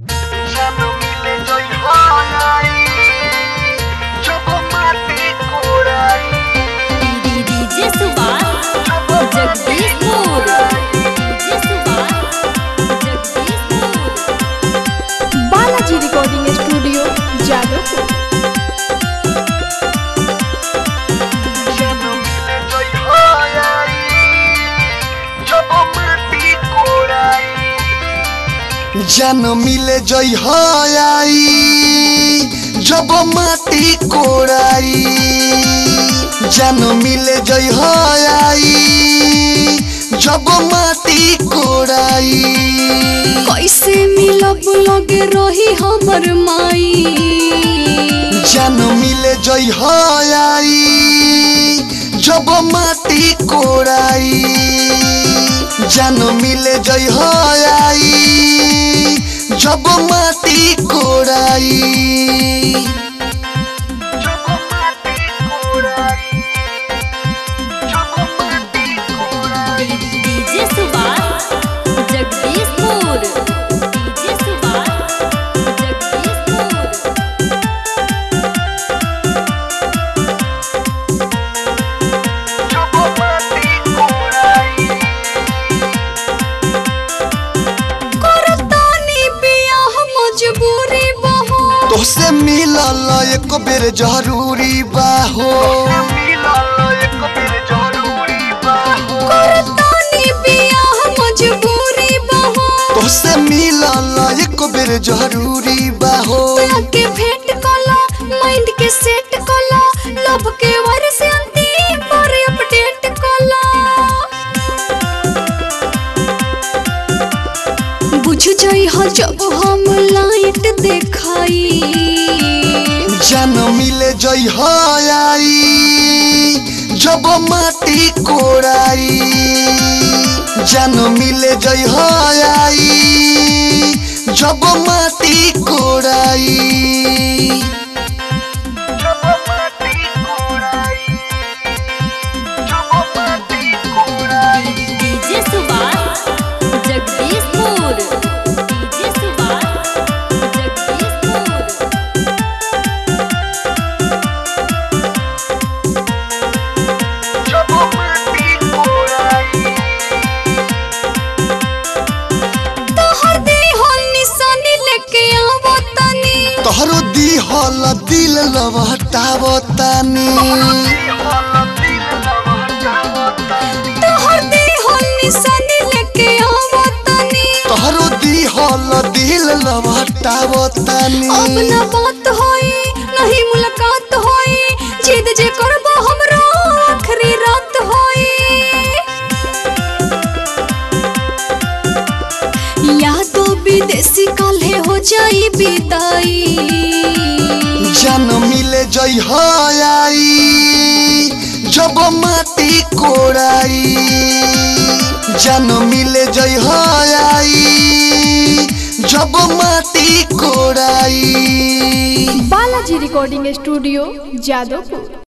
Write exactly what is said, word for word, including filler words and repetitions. Balaji recording studio Jadopur. जन मिले जई हाई जब माटी कोड़ाई, जन मिले जई हाई जब माटी कोड़ाई। कैसे मिलब लगे रही हमर माई, जन मिले जई हाई जब माटी कोड़ाई, जन मिले जई हाई जब माटी कोड़ाई। डीजे सुभाष जगदीशपुर, डीजे सुभाष तोसे मिलल एक बेर जरूरी बा हो, तोसे मिलल एक बेर जरूरी बा हो। के भेंट कला माइंड के सेट कला लव के वर से अंतिम पर अपडेट कला। बुझ जाई हो जब हम लाइट देखाई, जन मिले जई हाई जब माटी कोड़ाई, जन मिले जई हाई जब माटी कोड़ाई। डीजे सुभाष जगदीशपुर। तोहरो दिहल दिल लवटावतानी, तोहर दिहल निशानी लेके आवतानी, तोहरो दिहल दिल लवटावतानी। अब ना बात होई नहीं मुलाकात होई, जिद जे करबो हमरा आखरी रात होई। या तो विदेशी काल्हे हो जाई बिदाई, जन मिले जई हाई जब माटी कोड़ाई, जन मिले जई हाई जब माटी कोड़ाई। Balaji recording studio Jadopur.